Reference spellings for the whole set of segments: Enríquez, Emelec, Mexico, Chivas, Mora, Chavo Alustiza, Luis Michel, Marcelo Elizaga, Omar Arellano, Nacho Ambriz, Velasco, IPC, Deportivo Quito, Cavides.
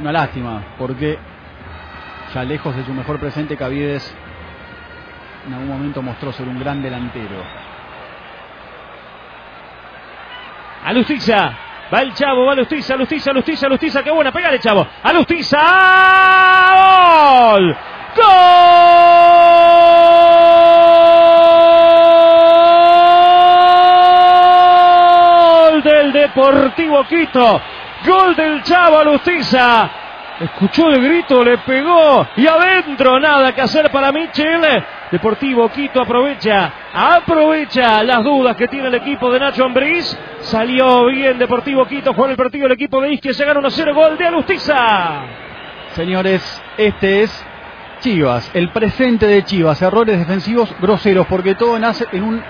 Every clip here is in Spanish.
Una lástima, porque ya lejos de su mejor presente, Cavides en algún momento mostró ser un gran delantero. Alustiza, va el Chavo, va Alustiza, Alustiza, Alustiza, Alustiza, qué buena, pegale Chavo, Alustiza, gol, gol del Deportivo Quito, gol del Chavo Alustiza. Escuchó el grito, le pegó y adentro, nada que hacer para Michel. Deportivo Quito aprovecha las dudas que tiene el equipo de Nacho Ambriz. Salió bien Deportivo Quito, jugó el partido el equipo de Isque, llegaron a 0, gol de Alustiza. Señores, este es Chivas, el presente de Chivas, errores defensivos groseros, porque todo nace en un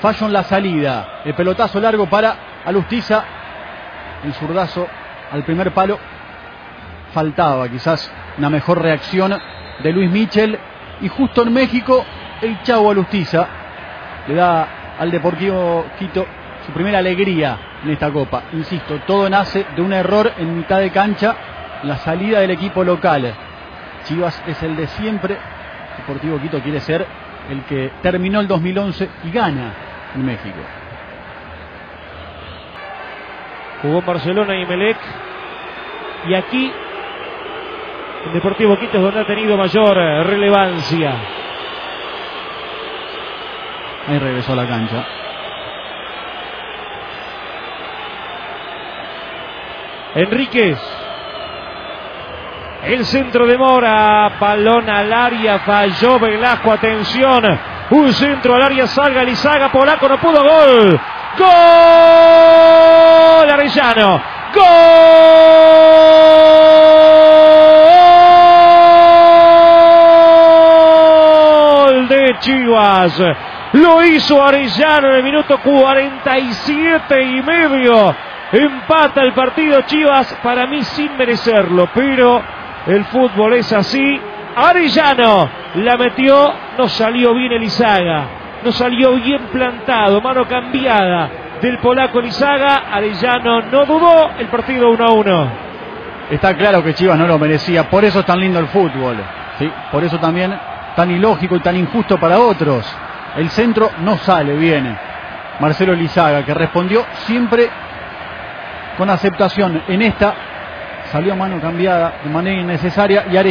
fallo en la salida. El pelotazo largo para Alustiza, el zurdazo al primer palo. Faltaba quizás una mejor reacción de Luis Michel, y justo en México el Chavo Alustiza le da al Deportivo Quito su primera alegría en esta Copa. Insisto, todo nace de un error en mitad de cancha, la salida del equipo local. Chivas es el de siempre, Deportivo Quito quiere ser el que terminó el 2011 y gana en México. Jugó Barcelona y Emelec, y aquí el Deportivo Quito es donde ha tenido mayor relevancia. Ahí regresó a la cancha. Enríquez. El centro de Mora. Palón al área. Falló Velasco. Atención. Un centro al área. Salga Elizaga. Polaco no pudo. Gol. Gol. Arellano. Gol. Chivas, lo hizo Arellano en el minuto 47 y medio, empata el partido Chivas, para mí sin merecerlo, pero el fútbol es así. Arellano la metió, no salió bien Elizaga, no salió bien plantado, mano cambiada del polaco Elizaga, Arellano no dudó, el partido 1-1. Está claro que Chivas no lo merecía, por eso es tan lindo el fútbol, ¿sí? Por eso también tan ilógico y tan injusto para otros. El centro no sale bien. Marcelo Elizaga, que respondió siempre con aceptación. En esta salió mano cambiada de manera innecesaria y Arellano